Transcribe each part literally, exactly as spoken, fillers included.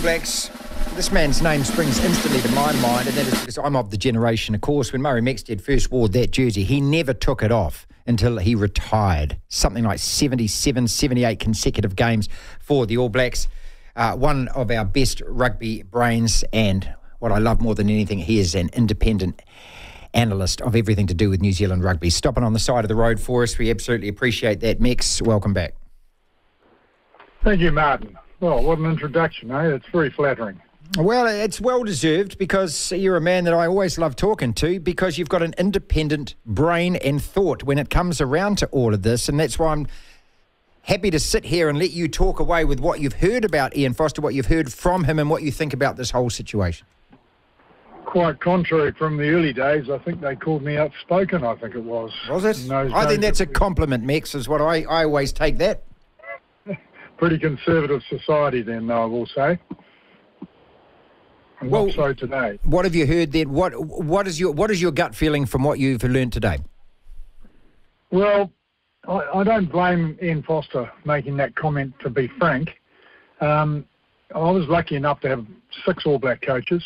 All Blacks. This man's name springs instantly to my mind, and that is because I'm of the generation, of course, when Murray Mexted first wore that jersey, he never took it off until he retired. Something like seventy-seven, seventy-eight consecutive games for the All Blacks. Uh, one of our best rugby brains, and what I love more than anything, he is an independent analyst of everything to do with New Zealand rugby. Stopping on the side of the road for us, we absolutely appreciate that. Mex, welcome back. Thank you, Martin. Well, what an introduction, eh? It's very flattering. Well, it's well-deserved, because you're a man that I always love talking to, because you've got an independent brain and thought when it comes around to all of this, and that's why I'm happy to sit here and let you talk away with what you've heard about Ian Foster, what you've heard from him, and what you think about this whole situation. Quite contrary from the early days, I think they called me outspoken, I think it was. Was it? I think that's a compliment, Mex, is what I, I always take that. Pretty conservative society then, though, I will say. And well, not so today. What have you heard then? What what is your what is your gut feeling from what you've learned today? Well, I, I don't blame Ian Foster making that comment. To be frank, um, I was lucky enough to have six All Black coaches,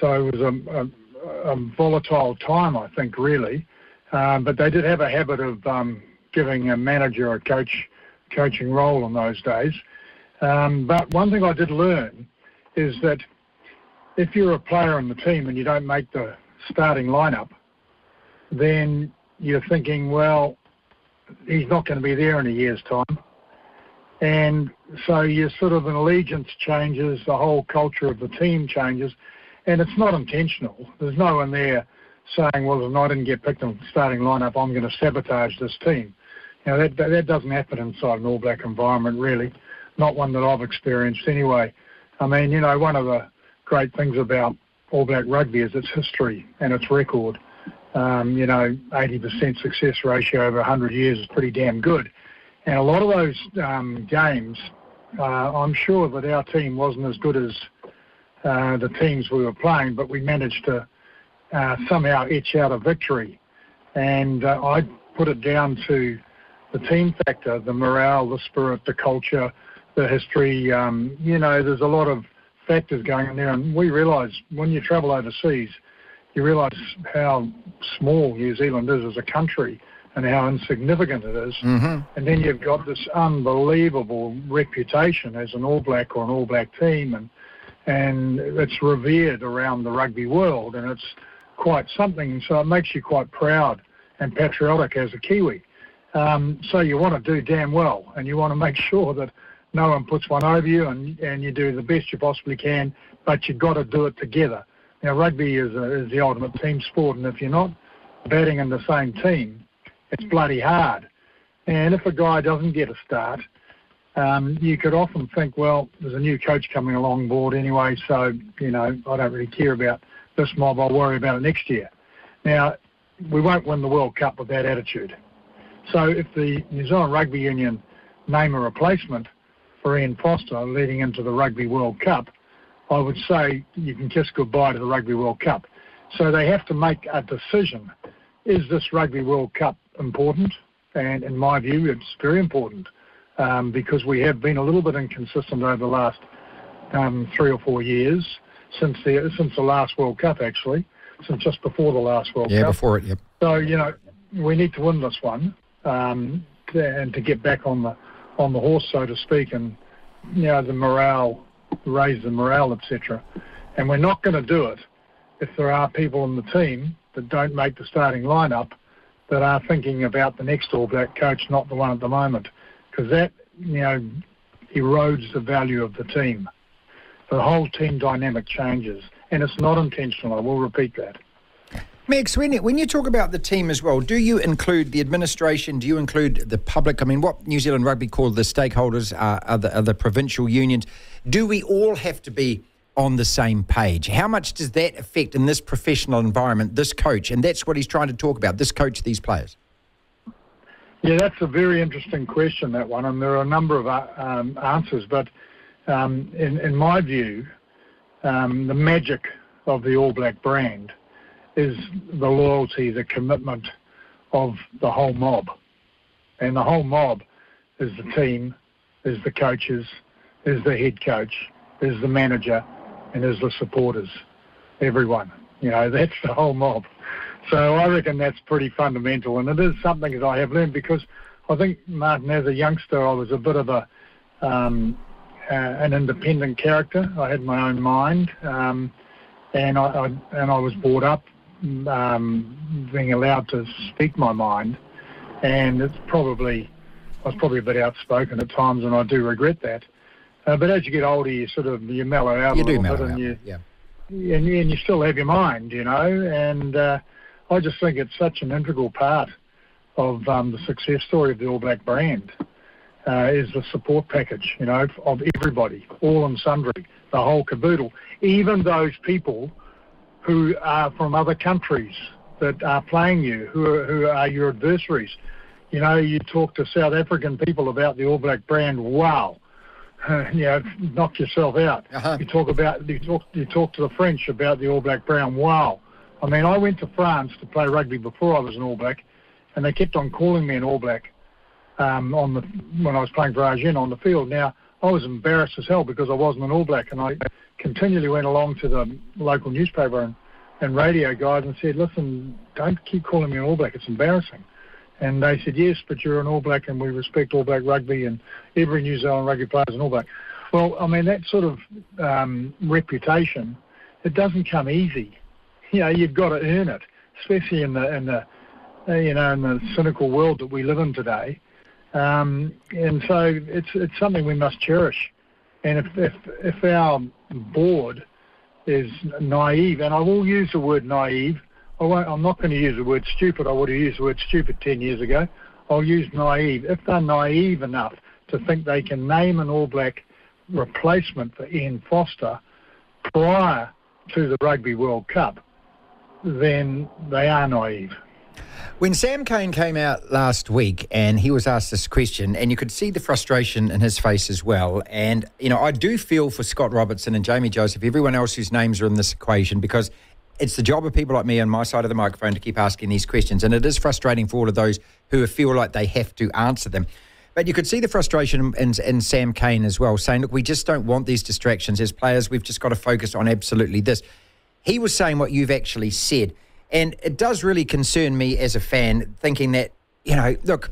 so it was a, a, a volatile time, I think, really. Um, but they did have a habit of um, giving a manager or a coach coaching role in those days. Um, but one thing I did learn is that if you're a player on the team and you don't make the starting lineup, then you're thinking, well, he's not going to be there in a year's time. And so your sort of an allegiance changes, the whole culture of the team changes, and it's not intentional. There's no one there saying, well, if I didn't get picked on the starting lineup, I'm going to sabotage this team. Now, that, that doesn't happen inside an All Black environment, really. Not one that I've experienced anyway. I mean, you know, one of the great things about All Black rugby is its history and its record. Um, you know, eighty percent success ratio over one hundred years is pretty damn good. And a lot of those um, games, uh, I'm sure that our team wasn't as good as uh, the teams we were playing, but we managed to uh, somehow etch out a victory. And uh, I put it down to the team factor, the morale, the spirit, the culture, the history. Um, you know, there's a lot of factors going on there, and we realise when you travel overseas, you realise how small New Zealand is as a country and how insignificant it is. Mm-hmm. And then you've got this unbelievable reputation as an All Black or an All Black team, and and it's revered around the rugby world, and it's quite something. So it makes you quite proud and patriotic as a Kiwi. Um, so you want to do damn well, and you want to make sure that no one puts one over you, and, and you do the best you possibly can, but you've got to do it together. Now, rugby is, a, is the ultimate team sport, and if you're not batting in the same team, it's bloody hard. And if a guy doesn't get a start, um, you could often think, well, there's a new coach coming along board anyway, so, you know, I don't really care about this mob, I'll worry about it next year. Now, we won't win the World Cup with that attitude. So if the New Zealand Rugby Union name a replacement for Ian Foster leading into the Rugby World Cup, I would say you can kiss goodbye to the Rugby World Cup. So they have to make a decision. Is this Rugby World Cup important? And in my view, it's very important, um, because we have been a little bit inconsistent over the last um, three or four years, since the, since the last World Cup, actually, since just before the last World yeah, Cup. Yeah, before it, yep. So, you know, we need to win this one, um, and to get back on the on the horse, so to speak, and, you know, the morale, raise the morale, et cetera. And we're not going to do it if there are people in the team that don't make the starting lineup that are thinking about the next All Black coach, not the one at the moment, because that, you know, erodes the value of the team. The whole team dynamic changes, and it's not intentional, I will repeat that. Mex, when, when you talk about the team as well, do you include the administration? Do you include the public? I mean, what New Zealand Rugby called the stakeholders are, are, the, are the provincial unions. Do we all have to be on the same page? How much does that affect in this professional environment, this coach? And that's what he's trying to talk about, this coach, these players. Yeah, that's a very interesting question, that one. And there are a number of um, answers. But um, in, in my view, um, the magic of the All Black brand is the loyalty, the commitment of the whole mob. And the whole mob is the team, is the coaches, is the head coach, there's the manager, and there's the supporters, everyone. You know, that's the whole mob. So I reckon that's pretty fundamental, and it is something that I have learned, because I think, Martin, as a youngster, I was a bit of a um, uh, an independent character. I had my own mind, um, and I, I and I was brought up um, being allowed to speak my mind, and it's probably I was probably a bit outspoken at times, and I do regret that. Uh, but as you get older, you sort of you mellow out you a little bit, and you, yeah. and, you, and you still have your mind, you know. And uh, I just think it's such an integral part of um, the success story of the All Black brand uh, is the support package, you know, of everybody, all and sundry, the whole caboodle, even those people who are from other countries that are playing you, who are, who are your adversaries. You know, you talk to South African people about the All Black brand, wow. Uh, you know, knock yourself out. Uh-huh. You talk about you talk you talk to the French about the All Black brand. Wow, I mean, I went to France to play rugby before I was an All Black, and they kept on calling me an All Black um, on the when I was playing for Argent on the field. Now I was embarrassed as hell because I wasn't an All Black, and I continually went along to the local newspaper and, and radio guys and said, "Listen, don't keep calling me an All Black. It's embarrassing." And they said, yes, but you're an All Black and we respect All Black rugby and every New Zealand rugby player is an All Black. Well, I mean, that sort of um, reputation, it doesn't come easy. You know, you've got to earn it, especially in the, in the uh, you know, in the cynical world that we live in today. Um, and so it's it's something we must cherish. And if, if, if our board is naive, and I will use the word naive, I won't, I'm not going to use the word stupid. I would have used the word stupid ten years ago. I'll use naive. If they're naive enough to think they can name an All Black replacement for Ian Foster prior to the Rugby World Cup, then they are naive. When Sam Kane came out last week and he was asked this question, and you could see the frustration in his face as well, and, you know, I do feel for Scott Robertson and Jamie Joseph, everyone else whose names are in this equation, because it's the job of people like me on my side of the microphone to keep asking these questions. And it is frustrating for all of those who feel like they have to answer them. But you could see the frustration in, in Sam Kane as well, saying, look, we just don't want these distractions. As players, we've just got to focus on absolutely this. He was saying what you've actually said. And it does really concern me as a fan, thinking that, you know, look,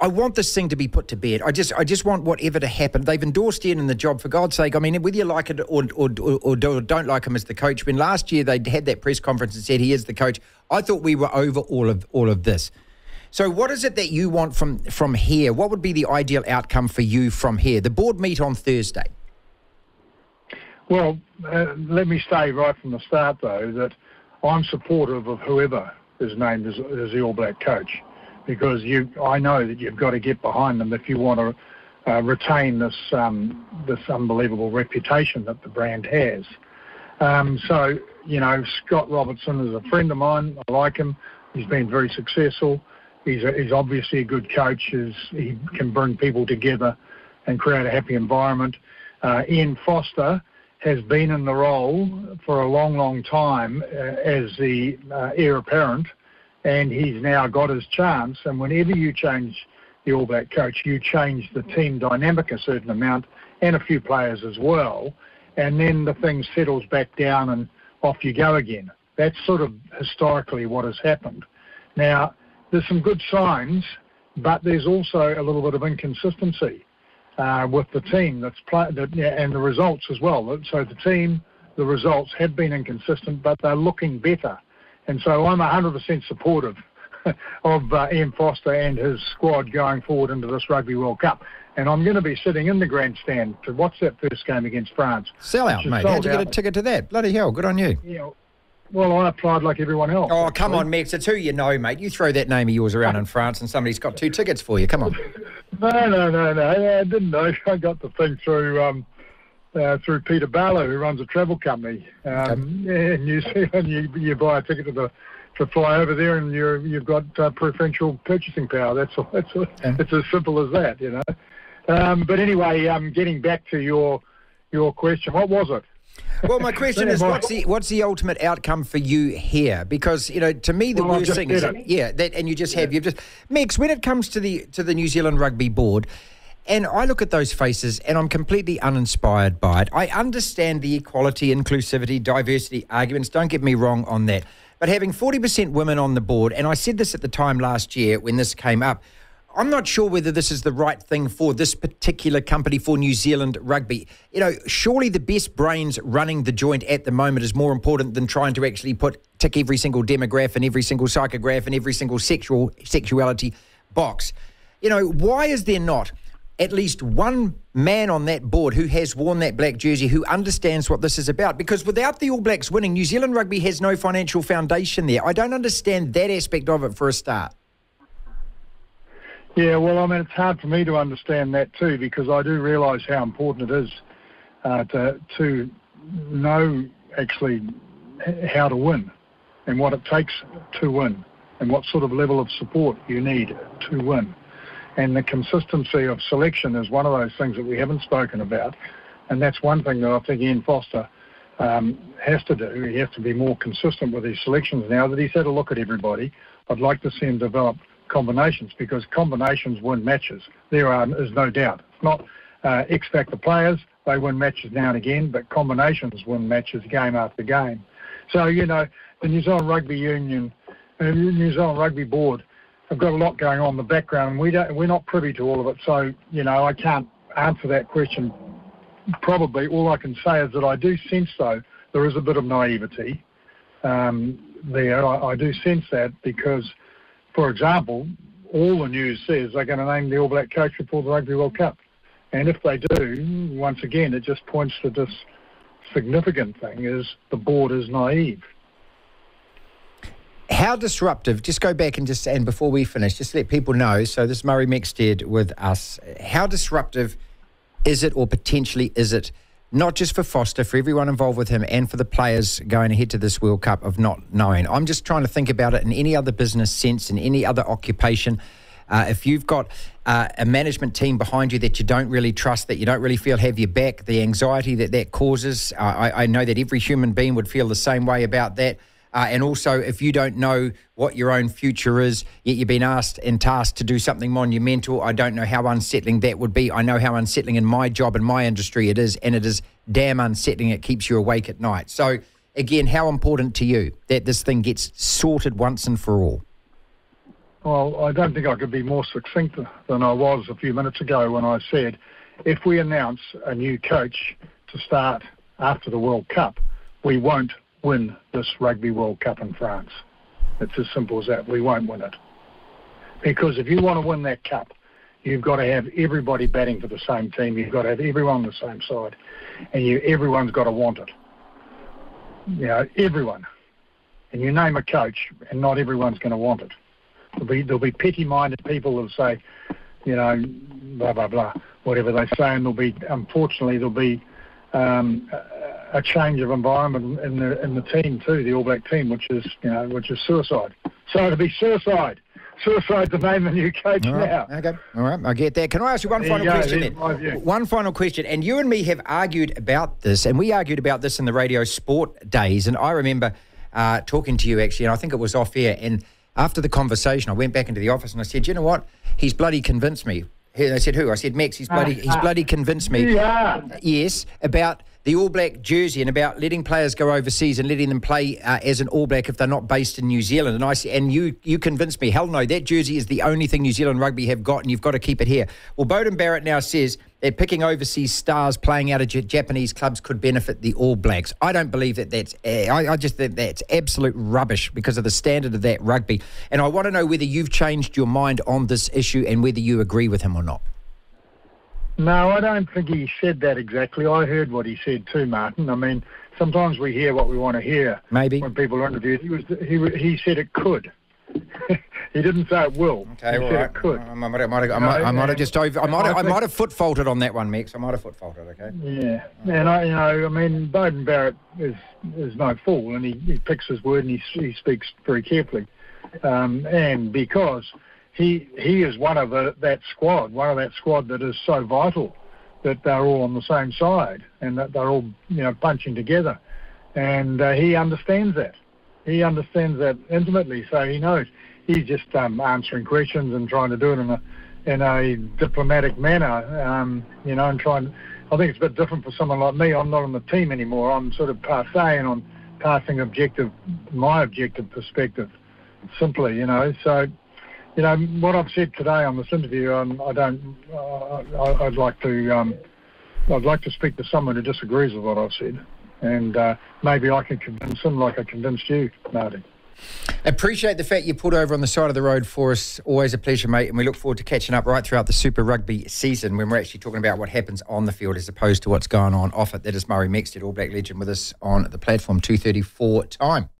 I want this thing to be put to bed. I just I just want whatever to happen. They've endorsed Ian in the job, for God's sake. I mean, whether you like it or, or, or, or don't like him as the coach, when last year they had that press conference and said he is the coach, I thought we were over all of all of this. So what is it that you want from, from here? What would be the ideal outcome for you from here? The board meet on Thursday. Well, uh, let me say right from the start, though, that I'm supportive of whoever is named as, as the All Black coach. Because you, I know that you've got to get behind them if you want to uh, retain this um, this unbelievable reputation that the brand has. Um, so, you know, Scott Robertson is a friend of mine. I like him. He's been very successful. He's a, he's obviously a good coach. He's, he can bring people together and create a happy environment. Uh, Ian Foster has been in the role for a long, long time uh, as the uh, heir apparent. And he's now got his chance. And whenever you change the All Black coach, you change the team dynamic a certain amount and a few players as well. And then the thing settles back down and off you go again. That's sort of historically what has happened. Now, there's some good signs, but there's also a little bit of inconsistency uh, with the team that's play that, and the results as well. So the team, the results have been inconsistent, but they're looking better. And so I'm one hundred percent supportive of uh, Ian Foster and his squad going forward into this Rugby World Cup. And I'm going to be sitting in the grandstand to watch that first game against France. Sell out, mate. How'd you get a ticket to that? Bloody hell, good on you. Yeah, well, I applied like everyone else. Oh, actually. Come on, Mex. It's who you know, mate. You throw that name of yours around in France and somebody's got two tickets for you. Come on. no, no, no, no. I didn't know. I got the thing through... Um, Uh, through Peter Barlow, who runs a travel company um, okay. in New Zealand. You, you buy a ticket to the to fly over there, and you're, you've got uh, preferential purchasing power. That's all. That's all. Okay. It's as simple as that, you know. Um, but anyway, um, getting back to your your question, what was it? Well, my question is, what's the what's the ultimate outcome for you here? Because, you know, to me, the well, worst thing is, it. yeah, that, and you just have yeah. you've just Mex. When it comes to the to the New Zealand Rugby Board. And I look at those faces and I'm completely uninspired by it. I understand the equality, inclusivity, diversity arguments. Don't get me wrong on that. But having forty percent women on the board, and I said this at the time last year when this came up, I'm not sure whether this is the right thing for this particular company, for New Zealand rugby. You know, surely the best brains running the joint at the moment is more important than trying to actually put tick every single demographic and every single psychograph and every single sexual sexuality box. You know, why is there not at least one man on that board who has worn that black jersey, who understands what this is about? Because without the All Blacks winning, New Zealand rugby has no financial foundation there. I don't understand that aspect of it for a start. Yeah, well, I mean, it's hard for me to understand that too, because I do realise how important it is uh, to, to know actually how to win and what it takes to win and what sort of level of support you need to win. And the consistency of selection is one of those things that we haven't spoken about, and that's one thing that I think Ian Foster um, has to do. He has to be more consistent with his selections now that he's had a look at everybody. I'd like to see him develop combinations, because combinations win matches. There are, there's no doubt. Not uh, X-Factor players, they win matches now and again, but combinations win matches game after game. So, you know, the New Zealand Rugby Union, uh, New Zealand Rugby Board have got a lot going on in the background, and we don't, we're not privy to all of it. So, you know, I can't answer that question probably. All I can say is that I do sense, though, there is a bit of naivety um, there. I, I do sense that because, for example, all the news says they're going to name the All Black coach before the Rugby World Cup. And if they do, once again, it just points to this significant thing, is the board is naive. How disruptive, just go back and just, and before we finish, just let people know, so this is Murray Mexted with us, how disruptive is it, or potentially is it, not just for Foster, for everyone involved with him, and for the players going ahead to this World Cup, of not knowing? I'm just trying to think about it in any other business sense, in any other occupation. Uh, if you've got uh, a management team behind you that you don't really trust, that you don't really feel have your back, the anxiety that that causes, uh, I, I know that every human being would feel the same way about that. Uh, and also, if you don't know what your own future is, yet you've been asked and tasked to do something monumental, I don't know how unsettling that would be. I know how unsettling in my job, in my industry it is, and it is damn unsettling. It keeps you awake at night. So, again, how important to you that this thing gets sorted once and for all? Well, I don't think I could be more succinct than I was a few minutes ago when I said, if we announce a new coach to start after the World Cup, we won't win this Rugby World Cup in France. It's as simple as that. We won't win it. Because if you want to win that cup, you've got to have everybody batting for the same team. You've got to have everyone on the same side. And you, everyone's got to want it. You know, everyone. And you name a coach, and not everyone's going to want it. There'll be, there'll be petty-minded people who'll say, you know, blah, blah, blah, whatever they say. And there'll be, unfortunately, there'll be um, a change of environment in the in the team too, the All Black team, which is you know which is suicide. So it'll be suicide, suicide to name the new coach all right, now. Okay, all right, I get that. Can I ask you one there final you go, question? Then? One final question, and you and me have argued about this, and we argued about this in the radio sport days, and I remember uh, talking to you actually, and I think it was off air. And after the conversation, I went back into the office and I said, you know what? He's bloody convinced me. They said, who? I said, Max. He's bloody, he's bloody convinced me. Yeah. Yes, about the All Black jersey and about letting players go overseas and letting them play uh, as an All Black if they're not based in New Zealand. And I and you you convinced me, hell no, that jersey is the only thing New Zealand rugby have got and you've got to keep it here. Well, Beauden Barrett now says that picking overseas stars playing out of J Japanese clubs could benefit the All Blacks. I don't believe that that's... Uh, I, I just think that's absolute rubbish because of the standard of that rugby. And I want to know whether you've changed your mind on this issue and whether you agree with him or not. No, I don't think he said that exactly. I heard what he said too, Martin. I mean, sometimes we hear what we want to hear. Maybe. When people are interviewed. He, was, he, he said it could. He didn't say it will. Okay, he well, said right. it could. I, I might have I might, I might have just over... I might have, I might have foot-faulted on that one, Mex. I might have foot-faulted, okay? Yeah. Right. And, I, you know, I mean, Beauden Barrett is, is no fool, and he, he picks his word and he, he speaks very carefully. Um, and because... He he is one of the, that squad, one of that squad that is so vital that they're all on the same side and that they're all you know punching together, and uh, he understands that. He understands that intimately, so he knows. He's just um, answering questions and trying to do it in a in a diplomatic manner, um, you know, and try and, I think it's a bit different for someone like me. I'm not on the team anymore. I'm sort of passe and I'm passing objective, my objective perspective, simply, you know. So, you know, what I've said today on this interview, um, I don't, uh, I'd like to, um, I'd like to speak to someone who disagrees with what I've said. And uh, maybe I can convince him like I convinced you, Marty. Appreciate the fact you pulled over on the side of the road for us. Always a pleasure, mate, and we look forward to catching up right throughout the Super Rugby season when we're actually talking about what happens on the field as opposed to what's going on off it. That is Murray Mexted, All Black legend, with us on the platform. Two thirty-four time.